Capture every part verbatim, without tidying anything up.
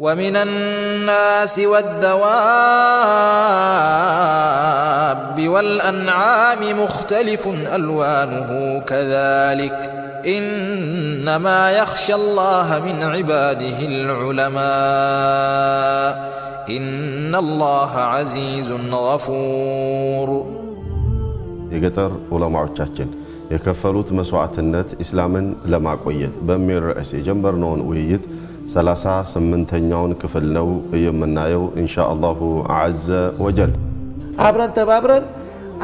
ومن الناس والدواب والأنعام مختلف ألوانه كذلك، إنما يخشى الله من عباده العلماء، إن الله عزيز غفور. يقدر علماء التشجن يكفلوت مسوعة النت إسلاما لما قويت بمير رأسي جنبر نون ويت سلاسة سمنتنيون كفلنو يمنايو إن شاء الله عز وجل عبرا تبابرا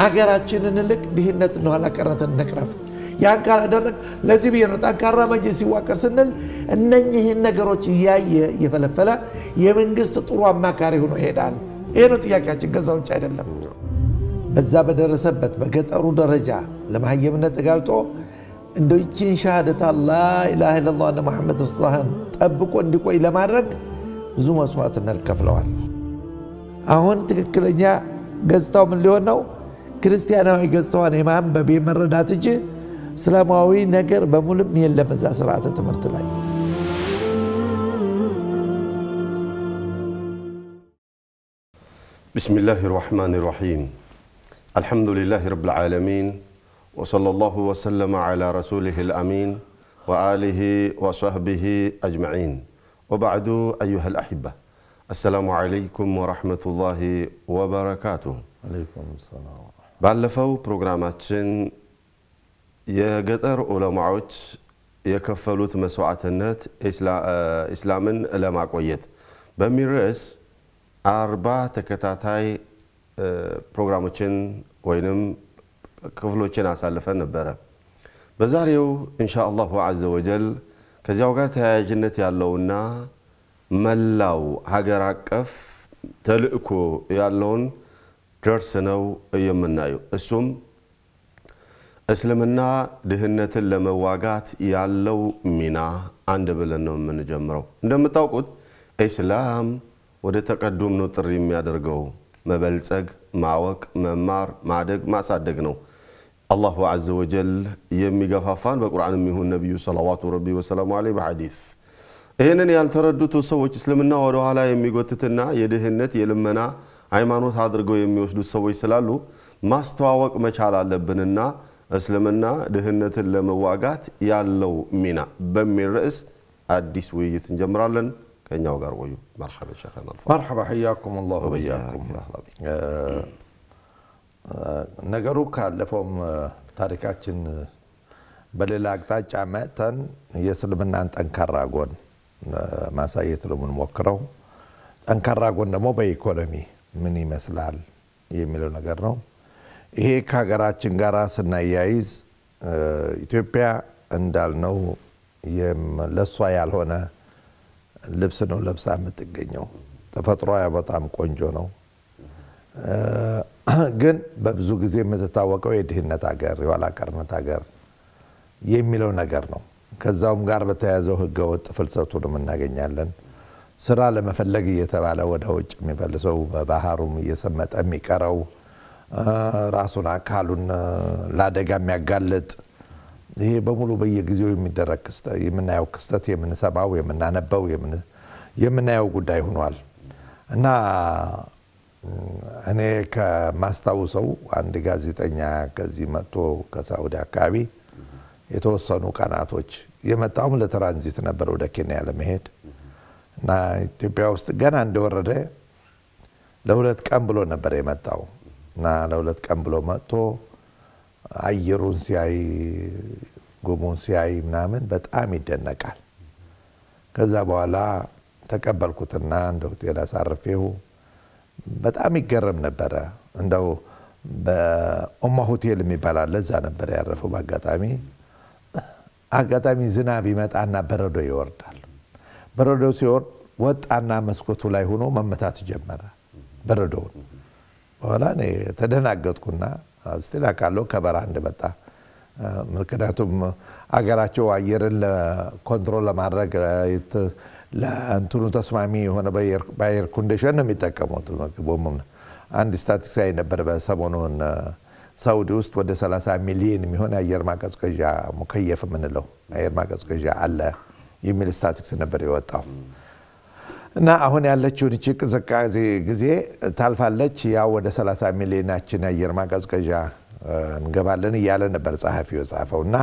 أغيراتشنن لك دهنة نوالا كرنة نكرف يعني قال أدرك لازم ينطع كرة مجلسي وكرسنن أنني هن نقروتي يايا يفلفلا يمن قصة طروع ما كارهون هيدال إينو تياكاتش قصون شايد اللهم بزا بدرسبت بقيت أرو درجة لما هي منت قالتو إن دوتشين شهادة الله إله إلا الله أن محمد رسول الله ጠብቆ እንዲቆይ ለማድረግ ብዙ መስዋዕትነት ከፍለዋል። አሁን ትክክለኛ ገጽታው ምን ሊሆን ነው? ክርስቲያናዊ ገጽታውን የማንበብ የመረዳት እንጂ እስላማዊ ነገር በሙሉም የለም እዛ ስርዓተ ትምህርት ላይ። بسم الله الرحمن الرحيم الحمد لله رب العالمين وصلى الله وسلم على رسوله الأمين وآله وصحبه أجمعين وبعد أيها الأحبة السلام عليكم ورحمة الله وبركاته عليكم السلام بعلفو برنامجين يقدر علماء يكفلوت مسوعة النت إسلاما لما قويت بمن رأس أربع تكتاتاي برنامجين وينم كفلوتين أسالفا نبرا በዛሬው ኢንሻአላሁ عز وجل ከዚያው ጋር ተያያዥነት ያለውና መላው ሀገር አቀፍ ተልእኮ ያለውን ድርስ ነው የምናየው። እሱም እስልምና ድህነትን ለመዋጋት ያለው ሚና አንድ ብለን ነው የምንጀምረው። እንደምታውቁት እስላም ወደ ተቀደም ነው ጥሪ የሚያደርገው፣ መበልጸግ፣ ማወቅ፣ መማር፣ ማደግ፣ ማሳደግ ነው። الله عز وجل يميغفافان بالقرآن ميهو النبي صلوات ربي وسلامه عليه بحديث إهنن يالترددو سووج اسلمنا ودوحالا يميغوتتنا يدهنت يلمنا عيمانوت هادرغو يميوشدو سووج سلالو ما استواوك مچالا لبننا اسلمنا دهنت اللمواغات يالو مينا بمي الرئيس عديس ويجيت جمرالن كان يوغار ويو مرحبا شيخنا الفضل مرحبا حياكم الله وبياكم مرحبا بك ነገሩ ካለፈውም ታሪካችን በሌላ አቅጣጫ መተን የስልምናን ጠንካራ ጎን ማሳየት ለምን ወከረው ጠንካራ ጎን ደግሞ በኢኮኖሚ ምን ይመስላል የሚለው ነገር ነው። ይሄ ከሀገራችን ጋር ስናያይዝ ኢትዮጵያ እንዳልነው ለሷ ያልሆነ ልብስ ነው ለብሳ የምትገኘው። ተፈጥሮዋ በጣም ቆንጆ ነው። ግን በብዙ ጊዜ መተታወቀው የድህነት ሀገር የዋላ ቀርነት ሀገር የሚለው ነገር ነው። ከዛውም ጋር በተያዘው ህገወጥ ፍልሰቱንም እናገኛለን። ስራ ለመፈለግ እየተባለ ወደ ወጭ የሚፈልሰው በባህሩም እየሰመጠ የሚቀረው ራሱን አካሉን ላደጋ የሚያጋልጥ ይሄ በሙሉ በየጊዜው የሚደረግ ክስተት የምናየው ክስተት የምንሰማው የምናነበው የምናየው ጉዳይ ሆኗል እና እኔ ከማስተዋወሰው አንድ ጋዜጠኛ ከዚህ መጥቶ ከሳውዲ አካባቢ የተወሰኑ ቀናቶች የመጣው ለትራንዚት ነበር ወደ ኬንያ ለመሄድ እና ኢትዮጵያ ውስጥ ገና እንደወረደ ለሁለት ቀን ብሎ ነበር የመጣው እና ለሁለት ቀን ብሎ መጥቶ አየሩን ሲያይ ጉሙን ሲያይ ምናምን በጣም ይደነቃል። ከዛ በኋላ ተቀበልኩትና እንደው ጤና ሳርፈው በጣም ይገረም ነበር። እንደው በኡማ ሆቴል የሚባላል ለዛ ነበር ያረፈው። በአጋጣሚ አጋጣሚ ዝናብ ይመጣና በረዶ ይወርዳል። በረዶ ሲወርድ ወጣና መስኮቱ ላይ ሆኖ መመታት ጀመረ በረዶ። በኋላ ነው ተደናገጥኩና እስቲላ ካለው ከበራ እንደመጣ ምክንያቱም አገራቸው አየርን ለኮንትሮል ለማድረግ ለአንቱኑ ተስማሚ ሆነ ባየር ኮንዲሽን ነው የሚጠቀሙት። ወገቦም አንድ ስታቲስቲክስ አይ ነበር በሰሞኑን ሳውዲ ውስጥ ወደ ሰላሳ ሚሊዮን የሚሆን አየር ማቀዝቀዣ ሙከየፍ ምን ነው አየር ማቀዝቀዣ አለ የሚል ስታቲስቲክስ ነበር የወጣው። نا هوني على تشونيشك زكازي غزي تعرف على تشيا ودا ثلاثة مليون أشنا يرما كزكجا نقبلن يالن برز أهفيو زعفونا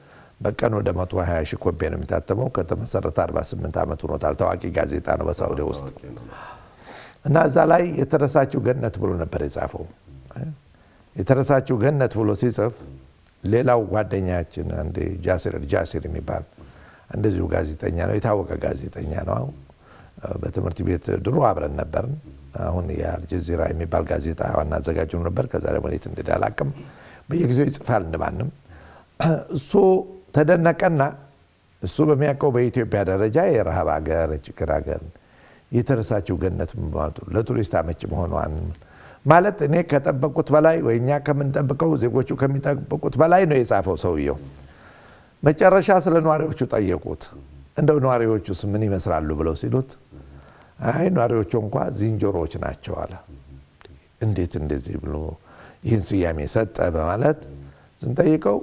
بكانوا دمتوا هاي شكوى بين متاتمو كتمسرت أربع سنين تعمتونو تعلتواكي غازيتا أنا بسعودي وسط الناس زالاي يترساتشو جنة بلو نبري صافو يترساتشو جنة بلو سيصف ليلا وغادنياتشن عندي جاسر الجاسر ميبان عند زوج غازيتنا أو يتوقع غازيتنا أو بتمرتي بيت درو عبر النبر هون يا الجزيرة مي بالغازيتا أو الناس زجاجون النبر كذا لما يتندد علاكم بيجزوج فعلنا بعنم سو تدنا كنا سو بمياكو بيتي بعدا رجاي رها بعجر كراجر يترساتشو جنة مبالتو لا تريست عمتش بهون وعن مالت إنك تبقى تبلاي وإنك من تبقى وزوجك كم تبقى تبلاي إنه يسافو سويو ما ترى شخص لنواريوتشو تايكوت عندو نواريوتشو سمني مسرالو بلو سيلوت هاي نواريوتشون كوا زينجوروش ناتشو على انديت انديزي بلو ينسو يامي ست أبا مالت زنتايكو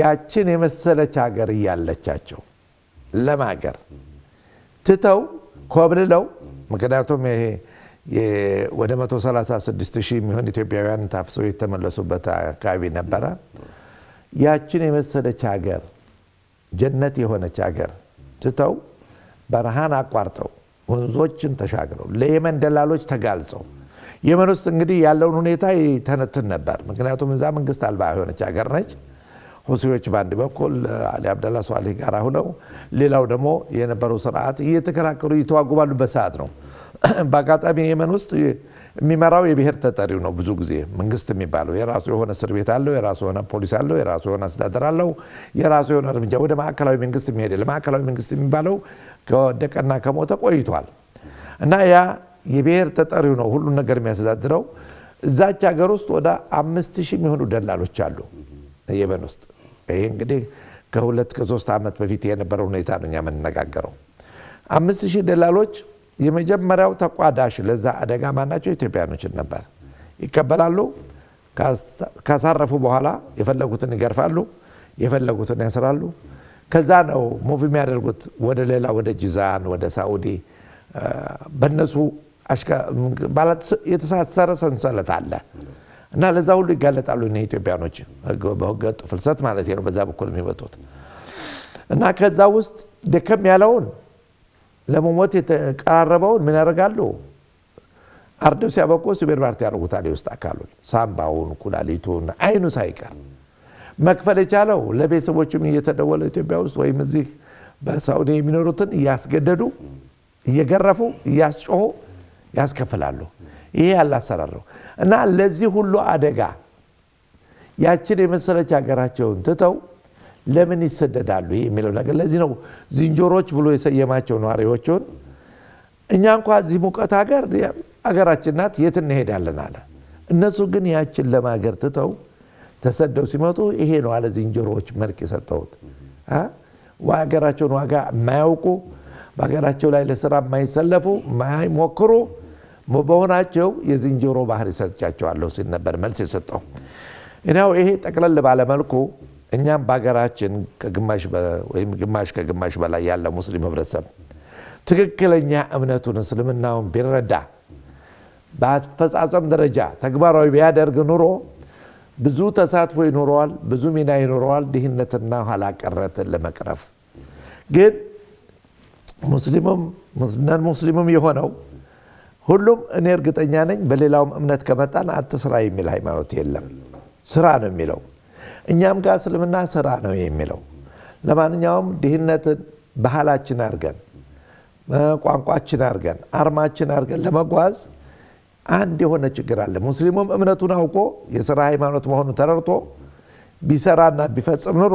ياتشين يمسالة شاقر يالا شاكو لما قر تتو كوبرلو مكناتو مهي ودمتو سلاسة سدستشي مهوني تيبيران تافسو يتملسو بتا كاوي نبرا ياتشين يمسالة شاقر جنتي هنا شاجر تتو برهانا قارتو ونزوجن تشاجرو ليمن دلالوج تجالسو يمن استنجدي يالون هنيتاي تنتن نبر مكنياتو من زمن قست الباع هنا شاجر نج خصوصي باندي بقول علي عبد الله سؤالي قرا هناو ليلاو دمو ينبرو سرعات يتكراكرو يتواقوا بالو بساعات نو باقات ابي يمن است ميمراوي بهر تتاريو نو بزو غزي منغست ميبالو يراسو هنا سر بيت الله يراسو هنا بوليس الله يراسو هنا استدار الله يراسو هنا رمجا ود ماكلاوي منغست ميهد لماكلاوي منغست ميبالو كدقنا كموته ቆይቷል እና ያ የብሄር ተጠሪው ነው ሁሉ ነገር የሚያስተዳድረው እዛች ሀገር ውስጥ ወደ አምስት ሺህ የሚሆኑ ደላሎች አሉ የመን ውስጥ ይሄ እንግዲህ ከሁለት ከሶስት አመት በፊት የነበረው ሁኔታ ነው እኛ መነጋገረው አምስት ሺህ ደላሎች የመጀመሪያው ተቋዳሽ ለዛ አደጋ ማናቸው ኢትዮጵያኖች ነበር ይከበላሉ ካሳረፉ በኋላ የፈለጉትን ይገርፋሉ የፈለጉትን ያስራሉ ከዛ ነው ሙቭ የሚያደርጉት ወደ ሌላ ወደ ጂዛን ወደ ሳኡዲ በነሱ አሽካ ባላት የተሳሰረ ሰንሰለት አለ እና ለዛ ሁሉ ይጋለጣሉ ኢትዮጵያኖች በወገጥ ፍልሰት ማለት ነው በዛ በኩል የሚወጡት እና ከዛ ውስጥ ደከም ያለውን ለሞሞት የተቀራረበውን ምን ያደርጋሉ አርደው ሲያበቁ ሲበር ባርት ያደርጉታል ውስጥ አካሉን ሳምባውን ኩላሊቱን አይኑ ሳይቀር መክፈል የቻለው ለቤተሰቦቹም እየተደወለ ኢትዮጵያ ውስጥ ወይም እዚህ በሳውዲ የሚኖሩትን ያስገደዱ እየገረፉ ያስጮሁ ያስከፈላሉ ይሄ ያላሰራሩ እና ለዚህ ሁሉ አደጋ ያችን የመሰለች ሀገራቸውን ተተው ለምን ይሰደዳሉ የሚለው ነገር ለዚህ ነው ዝንጀሮች ብሎ የሰየማቸው ነው አሪዎቹን እኛ እንኳን እዚህ ሙቀት ሀገር ሀገራችን ናት የት እንሄዳለን አለ እነሱ ግን ያችን ለማገር ተተው ተሰደው ሲመጡ ይሄ ነው አለ ዝንጀሮች መልክ የሰጠውት አ ወሀገራቸው ነው ዋጋ ማያውቁ ባገራቸው ላይ ለሥራ ማይሰለፉ ማይሞክሩ መበሆናቸው የዝንጀሮ ባህሪ ሰጥቻቸው አለው ሲነበር መልስ የሰጠው እናው ይሄ ተቀለለ ባለ መልኩ እኛም ባገራችን ከግማሽ ወይም ግማሽ ከግማሽ በላይ ያለ ሙስሊም ህብረተሰብ ትክክለኛ እምነቱን እስልምናውን ቢረዳ በአፈጻጸም ደረጃ ተግባራዊ ቢያደርግ ኑሮ ብዙ ተሳትፎ ይኖራል ብዙ ሚና ይኖራል ድህነትና ሐላቀረትን ለመቅረፍ ግን ሙስሊሙም ሙስሊም ሙስሊሙም ይሆነው ሁሉም እኔ እርግጠኛ ነኝ በሌላውም እምነት ከመጣን አትስራ የሚል ሃይማኖት የለም ስራ ነው የሚለው እኛም ጋር ስለምና ስራ ነው የሚለው ለማንኛውም ድህነትን ባህላችን አርገን ቋንቋችን አርገን አርማችን አርገን ለመጓዝ አንድ የሆነ ችግር አለ ሙስሊሙም እምነቱን አውቆ የሥራ ሃይማኖት መሆኑ ተረርቶ ቢሰራና ቢፈጽም ኑሮ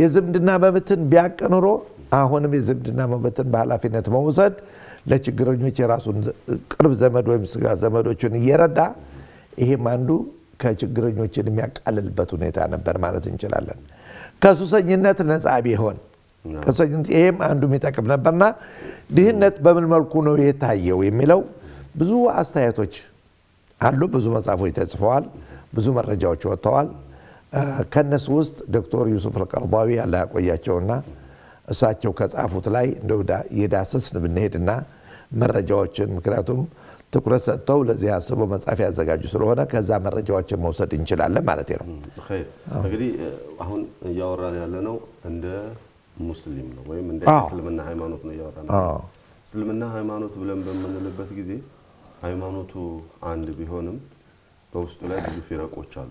የዝምድና መብትን ቢያቀኑሮ አሁንም የዝምድና መብትን በኃላፊነት መውሰድ ለችግረኞች የራሱን ቅርብ ዘመድ ወይም ስጋ ዘመዶችን እየረዳ ይሄም አንዱ ከችግረኞችን የሚያቃልልበት ሁኔታ ነበር ማለት እንችላለን ከሱሰኝነት ነፃ ቢሆን ከሱሰኝነት ይሄም አንዱ የሚጠቅም ነበርና ድህነት በምን መልኩ ነው የታየው የሚለው ብዙ አስተያየቶች አሉ ብዙ መጻፎች ተጽፈዋል ብዙ መረጃዎች ወጣዋል ከነሱ ውስጥ ዶክተር ዩሱፍ አልቀርባዊ አላቆያቸውና እሳቸው ከጻፉት ላይ እንደውዳ የዳሰስን ብንሄድና መረጃዎችን ምክንያቱም ትኩረት ሰጥተው ለዚህ ያሰበው መጻፍ ያዘጋጁ ስለሆነ ከዛ መረጃዎችን መውሰድ እንችላለን ማለት ነው ኸይር እንግዲህ አሁን ያወራን ያለነው እንደ ሙስሊም ነው ወይም እንደ እስልምና ሃይማኖት ነው ያወራን አዎ እስልምና ሃይማኖት ብለን በመንለበት ጊዜ ሃይማኖቱ አንድ ቢሆንም በውስጡ ላይ ብዙ ፍረቆች አሉ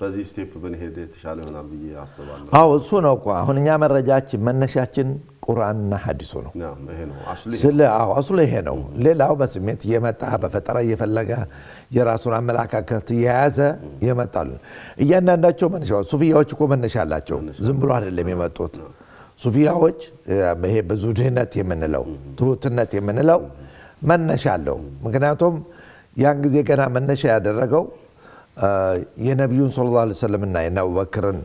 በዚህ ስቴፕ ብንሄድ ተሻለ ይሆናል ብዬ አስባለሁ አዎ እሱ ነው እኮ አሁንኛ መረጃችን መነሻችን ቁርአንና ሐዲስ ነው ናም ይሄ ነው አስሊ ስለ አዎ አስሊ ይሄ ነው ሌላው በስሜት የመጣ በፈጠራ የፈለገ የራሱን አመላካከት ያዘ የመጣሉ እያንዳንዳቸው መነሻው ሱፊያዎች እኮ መነሻላቸው ዝም ብሎ አይደለም የመጡት ሱፊያዎች ይሄ በዙድነት የምንለው ትሩትነት የምንለው መነሻለው ምክንያቱም ያን ጊዜ ገና መነሻ ያደረገው የነብዩን ሰለላሁ ዐለይሂ ወሰለም እና የናው ወክርን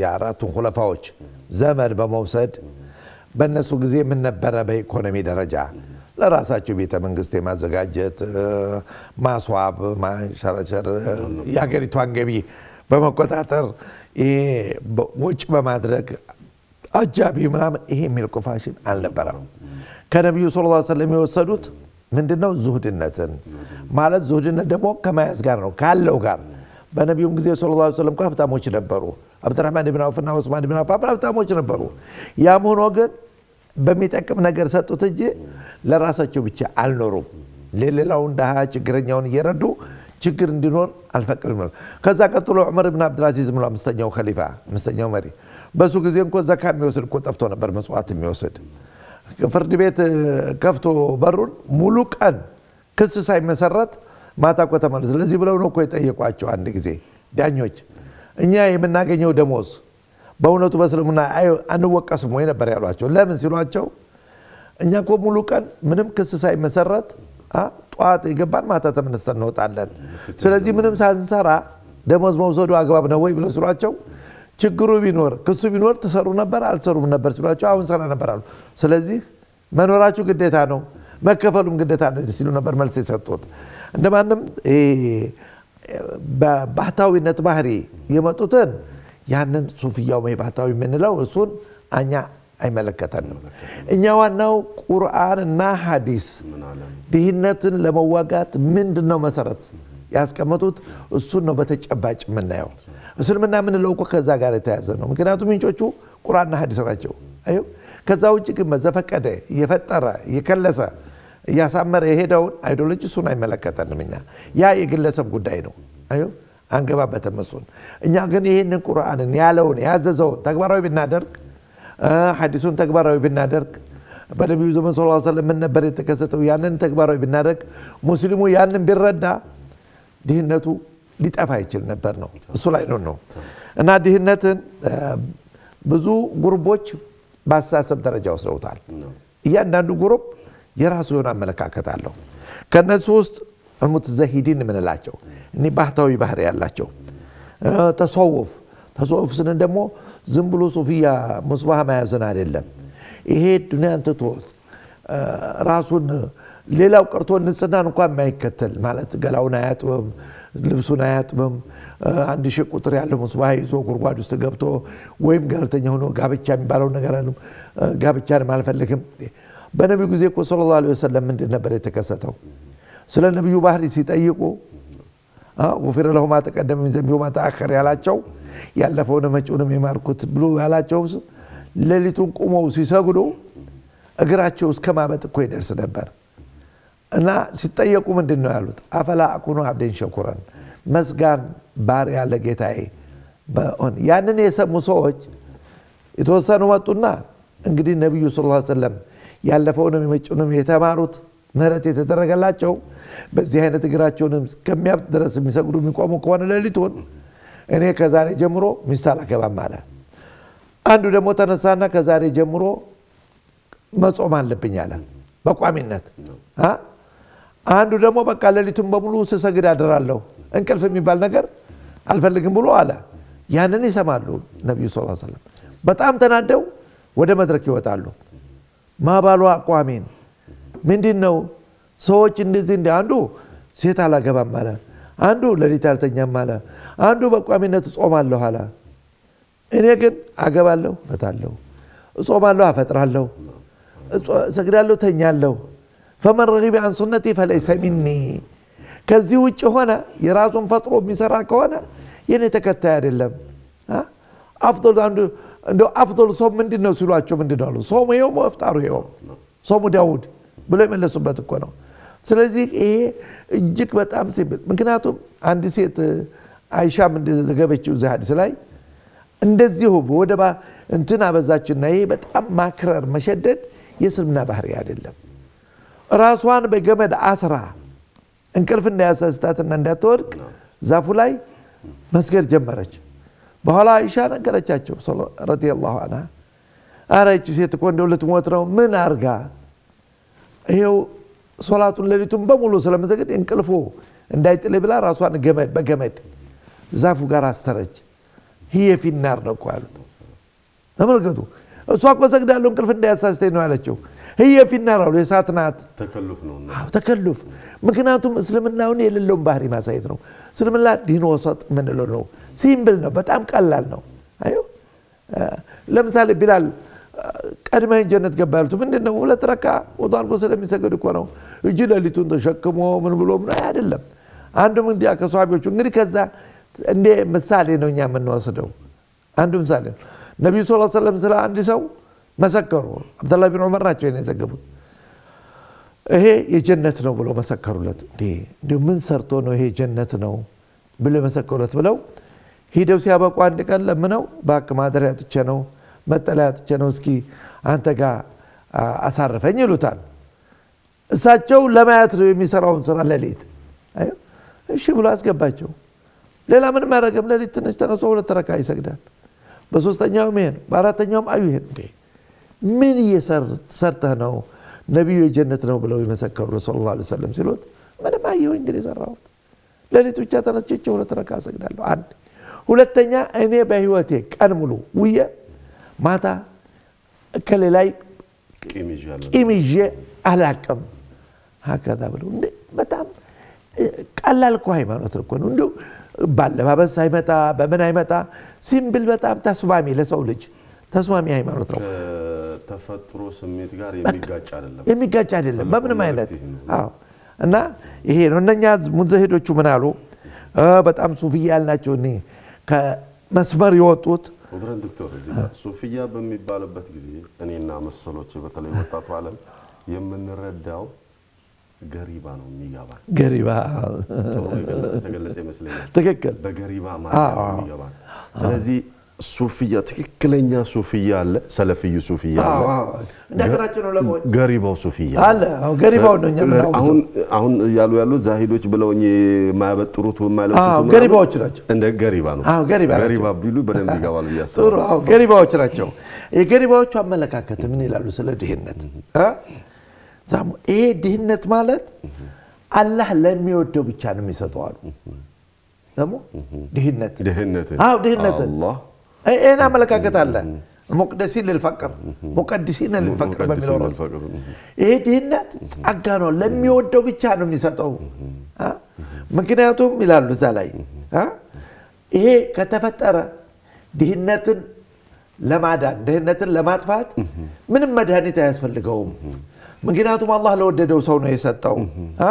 ያራቱ ኹለፋዎች ዘመድ በመውሰድ በነሱ ጊዜ ምን ነበር በኢኮኖሚ ደረጃ ለራሳቸው ቤተ መንግስት የማዘጋጀት ማስዋብ ማሻረቸር ያገሪቷን ገቢ በመቆጣጠር ወጭ በማድረግ አጃቢ ምናም ይሄ መልኩ ፋሽን አልነበረም ከነብዩ ሰለላሁ ዐለይሂ ወሰለም የወሰዱት ምንድነው ዙህድነትን ማለት ዙህድነት ደግሞ ከመያዝ ጋር ነው ካለው ጋር በነብዩም ጊዜ ሰለላሁ ዐለይሂ ወሰለም ሀብታሞች ነበሩ አብዱራህማን ኢብኑ አውፍና ዑስማን ኢብኑ አፋ ሀብታሞች ነበሩ ያም ሆኖ ግን በሚጠቅም ነገር ሰጡት እንጂ ለራሳቸው ብቻ አልኖሩም ለሌላው ደሃ ችግረኛውን እየረዱ ችግር እንዲኖር አልፈቀዱም ከዛ ቀጥሎ ዑመር ኢብኑ አብዱልአዚዝ ኢብኑ አምስተኛው ኸሊፋ አምስተኛው መሪ በሱ ጊዜ እንኳን ዘካ የሚወስድ እኮ ጠፍቶ ነበር መጽዋዕት የሚወስድ ፍርድ ቤት ከፍቶ በሩን ሙሉ ቀን ክስ ሳይመሰረት ማታ ቆተማል ስለዚህ ብለው ነው ቆይ ጠየቋቸው አንድ ጊዜ ዳኞች እኛ የምናገኘው ደሞዝ በእውነቱ በስልምና አንወቀስም ወይ ነበር ያሏቸው ለምን ሲሏቸው እኛ ቆ ሙሉ ቀን ምንም ክስ ሳይመሰረት አ ጧት ይገባን ማታ ተመነስተን እንወጣለን ስለዚህ ምንም ሳንሰራ ደሞዝ መውሰዱ አግባብ ነው ወይ ብለው ሲሏቸው ችግሩ ቢኖር ክሱ ቢኖር ተሰሩ ነበር አልሰሩም ነበር ሲሏቸው አሁን ሰራ ነበር አሉ ስለዚህ መኖራቸው ግዴታ ነው መከፈሉም ግዴታ ነው ሲሉ ነበር መልስ የሰጡት እንደማንም እ ባህታዊነት ባህሪ የመጡትን ያንን ሱፊያው መባታዊ ምንለው እሱን አኛ አይመለከተንም እኛ ዋናው ቁርአንና ሐዲስ ድህነትን ለመዋጋት ምንድነው መሰረት ያስቀመጡት እሱ ነው በተጨባጭ ምንናየው እስልምና ምንለው እኮ ከዛ ጋር ተያዘ ነው ምክንያቱም እንጮቹ ቁርአንና ሐዲስ ናቸው አዩ ከዛው እጭ ግን መዘፈቀደ የፈጠራ የከለሰ ያሳመረ የሄደው አይዶሎጂ ሱን አይመለከተንም እኛ ያ የግለሰብ ጉዳይ ነው አዩ አንገባ በተመስል እኛ ግን ይሄን ቁርአንን ያለውን ያዘዘው ተግባራዊ ብናደርግ ሐዲሱን ተግባራዊ ብናደርግ በነብዩ ዘመን ሰለላሁ ዐለይሂ ወሰለም ነበር የተከሰተው ያንን ተግባራዊ ብናደርግ ሙስሊሙ ያንን ቢረዳ ድህነቱ ሊጠፋ ይችላል ነበር ነው እሱ ላይ ነው እና ድህነትን ብዙ ጉርቦች ባሳሰብ ደረጃ ወስደውታል እያንዳንዱ ጉርብ የራሱ የሆነ አመለካከት አለው ከነሱ ውስጥ المتزهدين من ላቸው እኒ ባህታዊ ባህሪ ያላቸው ተሰውፍ ተሰውፍ ስንል ደግሞ ዝም ብሎ ሱፊያ ሙስባህ ማያዘን አይደለም ይሄ ዱንያን ተተውት راسهم ليله وقرتون نتسنى نقام ما يكتل مالت قلعوناتهم لبسوناتهم عندي شي قطر يعلمو صباح يزو غرغاد است ገብቶ ወይም ጋርተኛ ሆኖ ጋብቻ የሚባለው ነገር አለ ጋብቻን ማልፈልክም በነብዩ ጊዜ እኮ ሰለላሁ ዐለይሂ ወሰለም ምንድን ነበር የተከሰተው ስለ ነብዩ ባህሪ ሲጠይቁ غفر له ما تقدم من ذنبه وما تأخر ያላቸው ያለፈውን መጪውንም የማርኩት ብሎ ያላቸው ሌሊቱን ቆመው ሲሰግዱ እግራቸው እስከ ማበጥ እኮ ይደርስ ነበር እና ሲጠየቁ ምንድነው ያሉት አፈላ አኩኑ አብደን ሸኩራን መስጋን ባሪያ ለጌታዬ በእን ያንን የሰሙ ሰዎች የተወሰኑ ወጡና እንግዲህ ነብዩ ሰለላሁ ዐለይሂ ወሰለም ያለፈውንም የመጪውንም የተማሩት ምህረት የተደረገላቸው በዚህ አይነት እግራቸውንም ከሚያብጥ ድረስ የሚሰግዱ የሚቆሙ ከሆነ ለሊቱን እኔ ከዛሬ ጀምሮ ሚስት አላገባም አለ አንዱ ደግሞ ተነሳና ከዛሬ ጀምሮ መጾም አለብኝ አለ በቋሚነት አ አንዱ ደግሞ በቃ ለሊቱን በሙሉ ሲሰግድ አደረአለው እንቅልፍ የሚባል ነገር አልፈልግም ብሎ አለ ያንን ይሰማሉ ነብዩ ሰለላሁ ዐለይሂ ወሰለም በጣም ተናደው ወደ መድረክ ይወጣሉ ማባሉ አቋሚን ምንድነው ሰዎች እንደዚህ እንደ አንዱ ሴት አላገባም አለ አንዱ ለሊት አልተኛም አለ አንዱ በቋሚነት ጾማለሁ አለ እኔ ግን አገባለሁ ፈታለሁ ጾማለሁ አፈጥራለሁ ሰግዳለሁ ተኛለሁ فمن رغب عن سنتي فليس مني كذي وجه هنا يراسون فطرو بمسرا كونه ين تكتاي አይደለም افضل عنده عنده افضل صوم ምንድነው ሲሏቸው ምንድነው ጾሙ የውም ወፍጣሩ የውም ጾሙ ዳውድ ብሎ ይመለሱበት እኮ ነው ስለዚህ ይሄ እጅክ በጣም ሲብል ምክንያቱም አንድ ሴት አይሻም እንደዘገበችው ዘሐዲስ ላይ እንደዚሁ ወደባ እንትና በዛችና ይሄ በጣም ማክረር መሸደድ የስልምና ባህሪ አይደለም ራስዋን በገመድ አስራ እንቅልፍ እንዳያሳስታትና እንዳትወድቅ ዛፉ ላይ መስገድ ጀመረች በኋላ አይሻ ነገረቻቸው ረዲየላሁ ዐንሃ አረች ሴት እኮ እንደው ልትሞት ነው ምን አርጋ ይሄው ሶላቱን ለሊቱን በሙሉ ስለመሰገድ እንቅልፉ እንዳይጥል ብላ ራስዋን ገመድ በገመድ ዛፉ ጋር አስተረች هي في النار ነው ቃሉት ተመልከቱ እሷ እኮ ሰግዳለሁ እንቅልፍ እንዳያሳስተኝ ነው አለችው هي في النار ነው የእሳት ናት ተከልፍ ነው አዎ ተከልፍ ምክንያቱም እስልምናውን የሌለው ባህሪ ማሳየት ነው እስልምና ዲን ወሰጥ ምን ነው ሲምብል ነው በጣም ቀላል ነው አዩ ለምሳሌ ቢላል ቀድመህ ጀነት ገባ ያሉት ምንድነው ሁለት ረካ ወደ አልቆ ስለሚሰገድ እኮ ነው እጅ ለሊቱን ተሸክሞ ምን ብሎ ምን አይደለም አንዱም እንዲያ ከሷቢዎቹ እንግዲህ ከዛ እንደ ምሳሌ ነውኛ ምን ወሰደው አንዱ ምሳሌ ነብዩ ሰለላሁ ዐለይሂ ወሰለም ስለ አንድ ሰው መሰከሩ አብዱላህ ኢብኑ ዑመር ናቸው እኔ ዘገቡ እሄ የጀነት ነው ብሎ መሰከሩለት እንዴ እንዴ ምን ሰርቶ ነው እሄ ጀነት ነው ብሎ መሰከሩለት ብለው ሄደው ሲያበቁ አንድ ቀን ለምነው ባክ ማደሪያ ትቼ ነው መጠለያ ትቼ ነው እስኪ አንተ ጋር አሳረፈኝ ይሉታል እሳቸው ለማያት ነው የሚሰራውን ስራ ለሌት አይ እሺ ብሎ አስገባቸው ሌላ ምን ማረገም ለሊት ትንሽ ተነሶ ሁለት ረካ ይሰግዳል በሶስተኛው ምን በአራተኛው አዩ እንደ ምን ይሰርተህ ነው ነብዩ የጀነት ነው ብለው ይመሰከሩ ረሱላህ ሰለላሁ ዐለይሂ ወሰለም ሲሉት ምንም አይው እንግዲህ ሰራሁት ለሊት ብቻ ተነስቼ ሁለት ረካ እሰግዳለሁ አንድ ሁለተኛ እኔ በህይወቴ ቀን ሙሉ ውዬ ማታ ከሌላይ ኢሚጂ አላቀም هكذا ብለው በጣም ቀላል እኮ ሃይማኖት እኮ ነው እንዴ ባለባበስ አይመጣ በምን አይመጣ ሲምብል በጣም ተስማሚ ለሰው ልጅ ተስማሚ ሃይማኖት ነው ተፈጥሮ ስሜት ጋር የሚጋጭ አይደለም የሚጋጭ አይደለም በምንም አይነት አዎ እና ይሄ ነው እነኛ ሙዘሂዶቹ ምን አሉ በጣም ሱፊያል ናቸው እኔ ከመስመር የወጡት ወድረን ዶክተር እዚህ ሱፊያ በሚባልበት ጊዜ እኔና መሰሎች በተለይ ወጣቱ ዓለም የምንረዳው ገሪባ ነው የሚያባ ገሪባ ተገለጸ መስለኝ ተከከለ በገሪባ ማለት የሚያባ ስለዚህ ሱፊያ ተከከለኛ ሱፊያ አለ ሰለፊዩ ሱፊያ አለ እንደግራቸው ነው ለሞት ገሪባው ሱፊያ አለ አው ገሪባው ነው ያለው አሁን አሁን ያሉ ያሉ ዛሂዶች ብለውኝ ማያበጥሩት ማለት ነው አው ገሪባዎች ናቸው እንደ ገሪባ ነው አው ገሪባ ገሪባ ቢሉ በደንብ ይገባል ያሰሩ ጥሩ አው ገሪባዎች ናቸው የገሪባዎቹ አመለካከት ምን ይላሉ ስለ ድህነት አ ዛም ይሄ ድህነት ማለት አላህ ለሚወደው ብቻ ነው የሚሰጠው አሉ ደሞ ድህነት ድህነት አው ድህነት አላህ አይና መለካከት አለ مقدسين للفقر مقدسين للفقر بميلورس إيه تهنا أكانوا لم يودوا بيشانوا مساتو ها ممكن يا توم ميلان لزالي ها إيه كتفت أرى دهنة لما دان دهنة لما تفات من مدهني تأسف لقوم ممكن يا توم الله لو ودوا سونا يساتو ها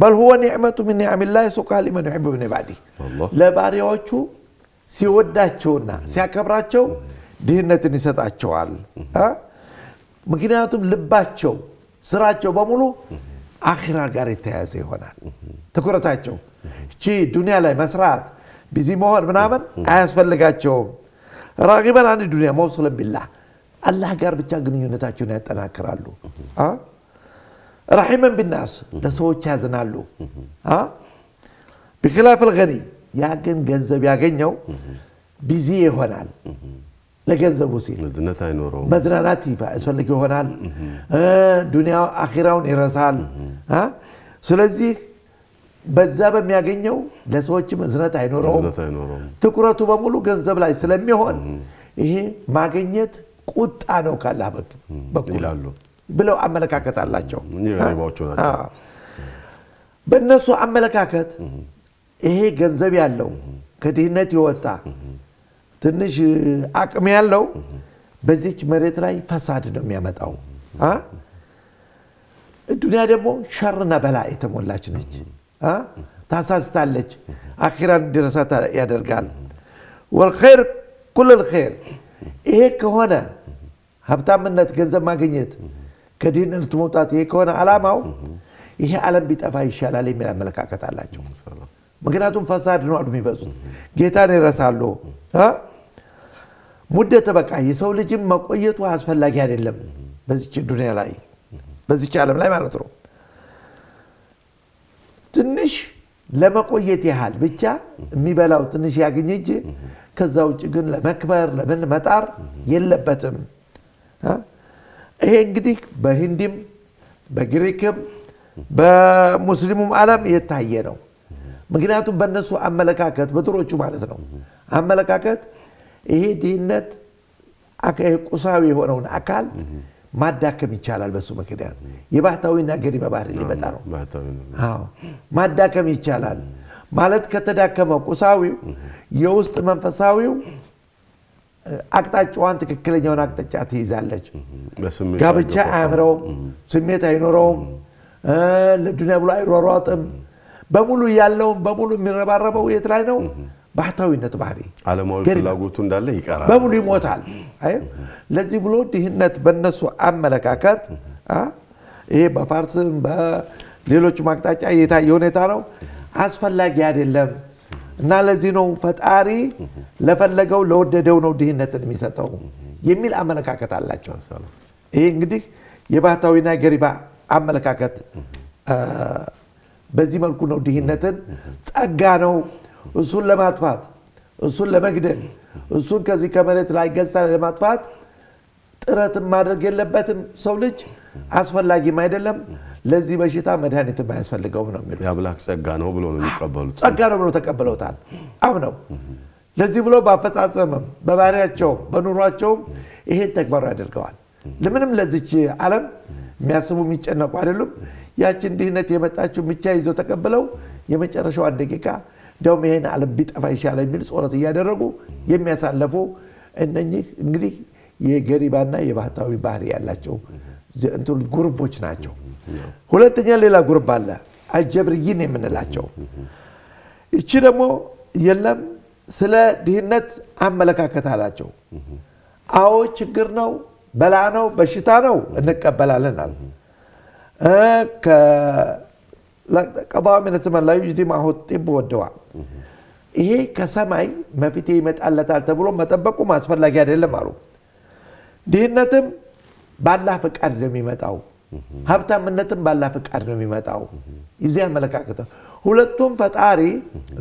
بل هو نعمة من نعم الله سقى لمن يحب من بعدي لا باري وشو سيوداتشونا سيكبراتشو ድህነትን ይሰጣቸዋል አ ምክንያቱም ልባቸው ስራቸው በሙሉ አኺራ ጋር ተያዘ ይሆናል ተኩራታቸው እቺ ዱንያ ላይ መስራት ቢዚ መሆን ምናምን አያስፈልጋቸውም ራጊበን አንድ ዱንያ መውሰለ بالله አላህ ጋር ብቻ ግንኙነታቸውን ያጠናክራሉ አ رحيمን بالناس ለሰዎች ያዝናሉ አ بخلاف الغني ያገን ገንዘብ ያገኘው ቢዚ ይሆናል لجنزبو سيل مزنات ينورو مزنات يفاسلك يهونال دنيا اخيراون يرسال ها سلازي بذا بمياغنيو لسوچ مزنات ينورو تكرهتو بمولو جنزب لا سلميهون ايه ماغنيت قطا نو كالله بك بقولالو بلو املكاكت አላቸው በነሱ አመለካከት ይሄ ገንዘብ ያለው ከድህነት ይወጣ ትንሽ አቅም ያለው በዚች መሬት ላይ ፈሳድ ነው የሚያመጣው አ ዱንያ ደግሞ ሸርና በላ የተሞላች ነች አ ታሳስታለች አኺራን ድረሳታ ያደርጋል والخير كل الخير ايه ከሆነ ሀብታምነት ገንዘብ ማግኘት ከዲንነት መውጣት ይሄ ከሆነ አላማው ይሄ ዓለም ቢጠፋ ይሻላል የሚል አመለካከት አላቸው ምክንያቱም ፈሳድ ነው አድም ይበዙት ጌታን ይረሳሉ ها مدة بقى የሰው ልጅ መቆየቱ አስፈልጋይ አይደለም በዚህ ዱንያ ላይ በዚህ ዓለም ላይ ማለት ነው ትንሽ ለመቆየት ያህል ብቻ የሚበላው ትንሽ ያገኘ እንጂ ከዛው ጭግን ለመክበር ለምን መጣር የለበትም ها ይሄ እንግዲህ በህንድም በግሪክም በሙስሊሙም ዓለም የታየ ነው ምክንያቱም በእነሱ አመለካከት በጥሮቹ ማለት ነው አመለካከት ይሄ ዲነት አከይ ቁሳዊ ሆነውን አካል ማዳከም ይቻላል በሱ ምክንያት የባህታዊ ነገር ይባባሪ ሊመጣ ነው አዎ ማዳከም ይቻላል ማለት ከተዳከመ ቁሳዊው የውስጥ መንፈሳዊው አቅጣጫውን ትክክለኛውን አቅጣጫ ትይዛለች ጋብቻ አምረው ስሜት አይኖረውም ለዱንያ ብሎ አይሮሮጥም በሙሉ ያለው በሙሉ የሚረባረበው የት ላይ ነው ባህታዊነት ባህሪ ዓለማዊ ፍላጎቱ እንዳለ ይቀራል በሙሉ ይሞታል አይ ለዚህ ብሎ ድህነት በነሱ አመለካከት ይሄ በፋርስም በሌሎች ማቅጣጫ የታየው ሁኔታ ነው አስፈላጊ አይደለም እና ለዚህ ነው ፈጣሪ ለፈለገው ለወደደው ነው ድህነትን የሚሰጠው የሚል አመለካከት አላቸው ይሄ እንግዲህ የባህታዊና ገሪባ አመለካከት በዚህ መልኩ ነው ድህነትን ጸጋ ነው እሱን ለማጥፋት እሱን ለመግደል እሱን ከዚህ ከመሬት ላይ ገዝታ ለማጥፋት ጥረት ማድረግ የለበትም ሰው ልጅ አስፈልጋም አይደለም ለዚህ በሽታ መድኃኒት ባያስፈልገው ነው የሚሉት ያብላክ ጸጋ ነው ብሎ ነው የሚቀበሉት ጸጋ ነው ብሎ ተቀበለውታል አምነው ለዚህ ብሎ ባፈጻጸመም በባሪያቸው በኑሯቸው ይሄን ተግባር አድርገዋል ለምንም ለዚህ ዓለም የሚያስቡ የሚጨነቁ አይደሉም ያቺን ድህነት የመጣችው ብቻ ይዞ ተቀበለው የመጨረሻው አደቂቃ ደውም ይሄን ዓለም ቢጠፋ ይሻላል የሚል ጾረት ያደረጉ የሚያሳለፉ እነኚህ እንግዲህ የገሪባና የባህታዊ ባህሪ ያላቸው እንት ጉርቦች ናቸው ሁለተኛ ሌላ ጉርብ አለ አጀብሪይን የምንላቸው እቺ ደግሞ የለም ስለ ድህነት አመለካከት አላቸው አዎ ችግር ነው በላ ነው በሽታ ነው እንቀበላለን አለ እ ከ قضاء من السماء لا يجدي معه الطب والدواء ايه كسماي ما في تيمت الله تعالى تبلو ما تبقوا ما اسفلغي አይደለም አሉ ድህነትም ባላህ ፍቃድ ነው የሚመጣው ሀብታምነትም ባላህ ፍቃድ ነው የሚመጣው እዚህ አመለካከት ሁለቱም ፈጣሪ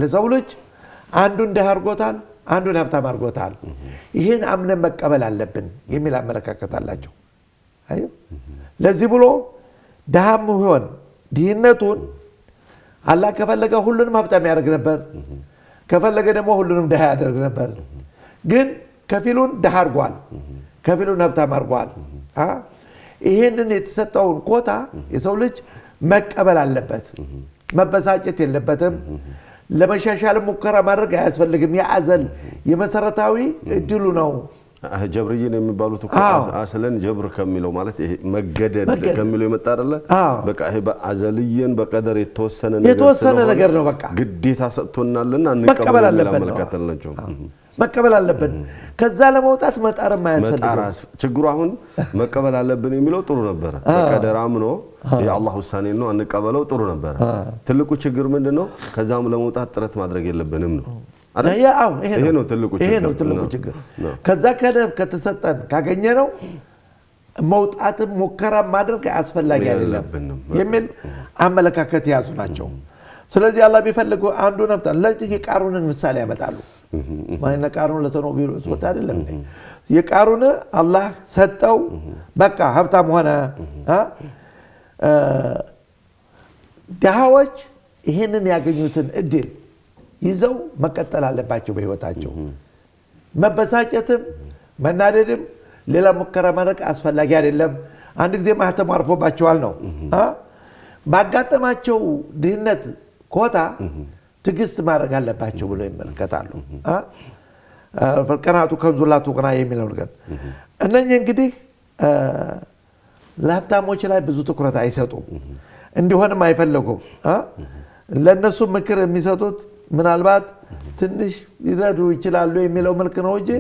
ለሰው ልጅ አንዱን ደሃ አድርጎታል አንዱን ሀብታም አድርጎታል ይሄን አምነን መቀበል አለብን የሚል አመለካከት አላቸው አዩ ለዚህ ብሎ ደሃም ሆን ድህነቱን አላህ ከፈለገ ሁሉንም ሀብታም ያደርግ ነበር ከፈለገ ደግሞ ሁሉንም ደሃ ያደርግ ነበር ግን كفيلون دهار قوال كفيلون هبتام أرقوال ها إيهنن يتسطعون كوتا يسولج مكابل على اللبات مبساجة اللباتم لما شاشال مكرا مرقع يسفلقم يعزل يمسرطاوي الدلو نو جبريين يمبالو تقول أصلاً جبر كملوا مالته مجدد كملوا يمتار الله بقى هبا عزلياً بقدر يتوسنا يتوسنا نقرنا بقى قدي تحسطنا لنا نكمل الملكات لنا جم مكابل على اللبن كذا لما وطأت ما تقرب ما يسفلقون ما تقرب تقرأهون مكابل على اللبن يميلوا طرنا برا بقدر عمنو يا الله الساني إنه أنك قبلوا طرنا برا تلقوا تقرأ منه كذا لما وطأت ترت ما درج اللبن منه هي أو هي نو تلقو هي نو تلقو تجر كذا كذا كتساتن كأني نو موت أت مكرم مادر كأسفل لا يعلم يمل عمل كأكتي أزوناتشو سلزي الله بيفلقو عندنا بتاع لا تيجي كارون المثال يا بتعلو ما هنا كارون لتنو بيرو سبتار لمن يكارون الله ستاو بكا هبتا مهنا ها دهوج هنا نياجي نيوتن الدين ይዘው መከተል አለባቸው በህይወታቸው መበሳጨትም መናደድም ሌላ ሙከራ ማድረግ አስፈላጊ አይደለም አንድ ጊዜ ማህተም አርፎባቸዋል ነው አ ባጋጠማቸው ድህነት ኮታ ትግስት ማድረግ አለባቸው ብሎ ይመለከታሉ አ ፈቀናቱ ከንዙላቱ ገና የሚለው ነገር እነኚህ እንግዲህ ለሀብታሞች ላይ ብዙ ትኩረት አይሰጡም እንዲሆንም አይፈልጉም አ ለነሱ ምክር የሚሰጡት ምናልባት ትንሽ ይረዱ ይችላሉ የሚለው መልክ ነው እንጂ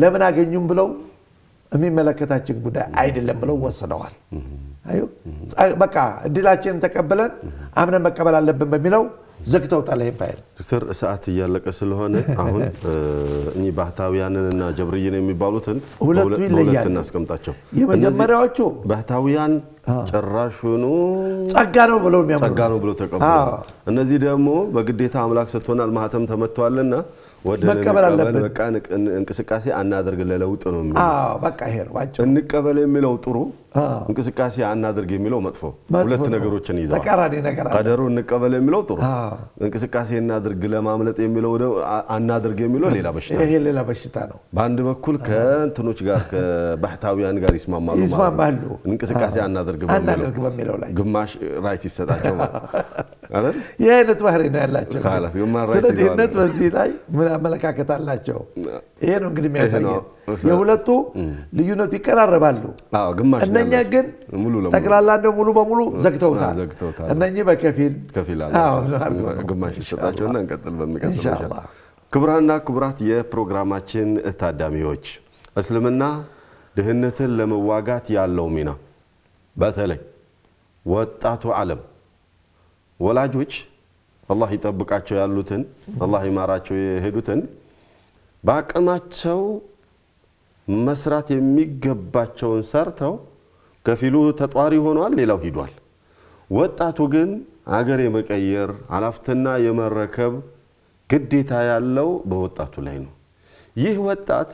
ለምን አገኙም ብለው እሚመለከታችን ጉዳይ አይደለም ብለው ወሰደዋል አይው በቃ እድላችን ተቀበለን አምነን መቀበል አለብን በሚለው ዘክተውታል ይሄን ፋይል ዶክተር ሰዓት ይያለቀ ስለሆነ አሁን እኒ ባህታውያንና ጀብሪይን የሚባሉትን ሁለቱ ይለያሉ እናስቀምጣቸው የመጀመሪያዎቹ ባህታውያን ጭራሹኑ ጸጋ ነው ብለው የሚያምኑ ጸጋ ነው ብለው ተቀበሉ እነዚህ ደግሞ በግዴታ አምላክ ሰጥቶናል ማህተም ተመቷልና ወደ መቀበል አለበት በቃ እንቅስቃሴ አናደርግ ለለውጥ ነው የሚሉ አዎ በቃ ይሄ ነው ባጭሩ እንቀበል የሚለው ጥሩ እንቅስቃሴ አናደርግ የሚለው መጥፎ ሁለት ነገሮችን ይዛው ተቃራኒ ነገር አለ ቀደሩ እንቀበል የሚለው ጥሩ እንቅስቃሴ እናደርግ ለማምለጥ የሚለው አናደርግ የሚለው ሌላ በሽታ ነው ይሄ ሌላ በሽታ ነው ባንድ በኩል ከእንትኖች ጋር ከባህታውያን ጋር ይስማማሉ ይስማማሉ እንቅስቃሴ አናደርግ በሚለው ላይ ግማሽ ራይት ይሰጣቸው አይደል ይሄ ለተባህሪ ነው ያላችሁ خلاص ግማሽ ራይት ስለዚህ እነት በዚህ ላይ መለካከት አላቸው ይሄ ነው እንግዲህ የሚያሳየው የሁለቱ ልዩነቱ ይቀራረባሉ አዎ ግማሽ እነኛ ግን ተክላላ ነው ሙሉ በሙሉ ዘግተውታል እነኚ በከፊል ከፊል አዎ ግማሽ ይሰጣቸውና እንቀጥል በሚቀጥለው ኢንሻአላህ ክብራና ክብራት የፕሮግራማችን ታዳሚዎች እስልምና ድህነትን ለመዋጋት ያለው ሚና በተለይ ወጣቱ ዓለም ወላጆች الله يطبقاቸው ያሉትን الله ይማራቸው የሄዱትን ባቀማቸው መስራት የሚገባቸውን ሰርተው ከፊሉ ተጧሪ ሆኗል ሌላው ሂዷል ወጣቱ ግን ሀገር የመቀየር አላፍትና የመረከብ ግዴታ ያለው በወጣቱ ላይ ነው ይህ ወጣት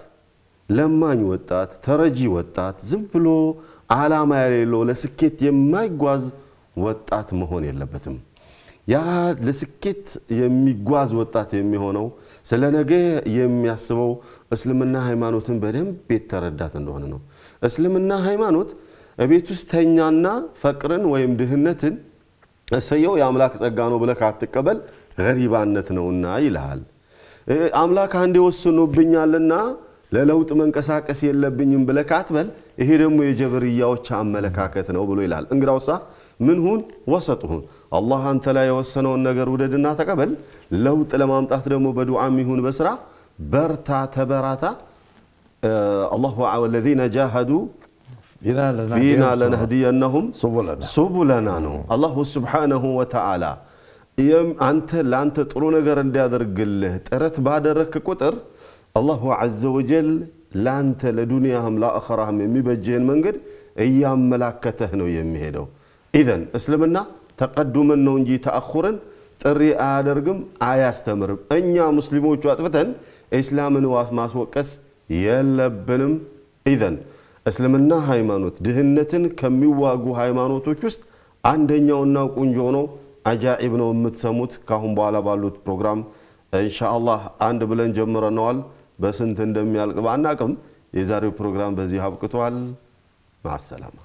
ለማኝ ወጣት ተረጂ ወጣት ዝም ብሎ አላማ ያለው ለስኬት የማይጓዝ ወጣት መሆን የለበትም ያ ለስኬት የሚጓዝ ወጣት የሚሆነው ስለነገ የሚያስበው እስልምና ሃይማኖትን በደንብ የተረዳት እንደሆነ ነው እስልምና ሃይማኖት እቤት ውስጥ ተኛና ፈቅርን ወይም ድህነትን እሰየው ያምላክ ጸጋ ነው ብለህ አትቀበል ገሪባነት ነውና ይላል አምላክ አንዴ ወስኖብኛልና ለለውጥ መንቀሳቀስ የለብኝም ብለህ አትበል ይሄ ደግሞ የጀብሪያዎች አመለካከት ነው ብሎ ይላል እንግዳውሳ منهون وسطهون الله أنت لا يوسنون نجر وددنا تقبل لو تلمام تحترموا بدعاء ميهون بسرع برتا تبراتا آه الله هو الذين جاهدوا فينا لنهدينهم سبلنا سبلنا الله سبحانه وتعالى يم أنت لا أنت ترون نجر ندير قله ترت بعد رك كتر الله عز وجل لا أنت لدنياهم لا آخرهم يبجين منجر أيام ملاكته نو يمهدو إذن اسلمنا تقدم النونجي تأخرا تري آدرقم آياستمر أنيا مسلمون شواتفتن إسلامنا واسماس وكس يلبنم إذن اسلمنا هايمانوت دهنتن كميواغو هايمانوتو شست عندنا وناو كنجونو عجائبنا ومتسموت كهم بالا بالوت بروغرام إن شاء الله عند بلن جمرا نوال بس أنت ندمي على وعناكم يزاروا البرنامج بزيها بكتوال مع السلامة.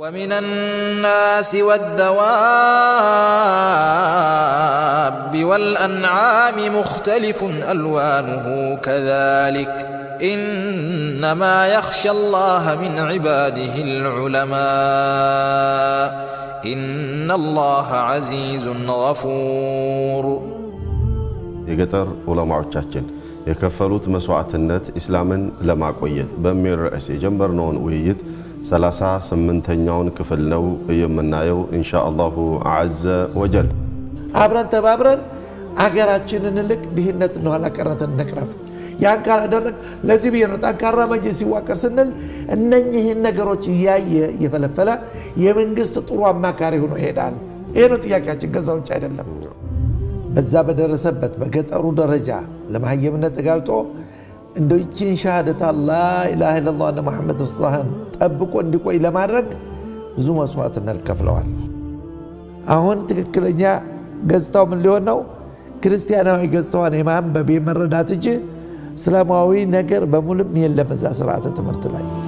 ومن الناس والدواب والأنعام مختلف ألوانه كذلك إنما يخشى الله من عباده العلماء إن الله عزيز غفور. يقدر علماء الشاكين يكفلوت مسوعة النت إسلاما لما قويت بمير رأسي جنبر نون ويت سلاسة سمنتنيون كفلنو يمنايو إن شاء الله عز وجل عبرا تبابرا أغيراتشنن لك دهنت نوالا كرة النكرف يعني قال أدرك لازم ينطع كرة مجلسي وكرسنن أنني هنقروش يايا يفلفلا يمن قصة طروع ما كارهون هيدال إينو تياكاتش قصة وشايد اللهم بزابة درسبت بقيت أرو درجة لما هي منت قالتو إن دوتشين شهادة الله إله إلا الله أن محمد رسول الله أبوك وندك وإلى مارك زوما سواتنا الكفلوان. أهون تكلنيا جزتاو من ليونو كريستيانو يجزتاو أنا إمام ببي مرة داتجي سلاماوي نجر بمولب مين لمزاس رعتة مرتلاي.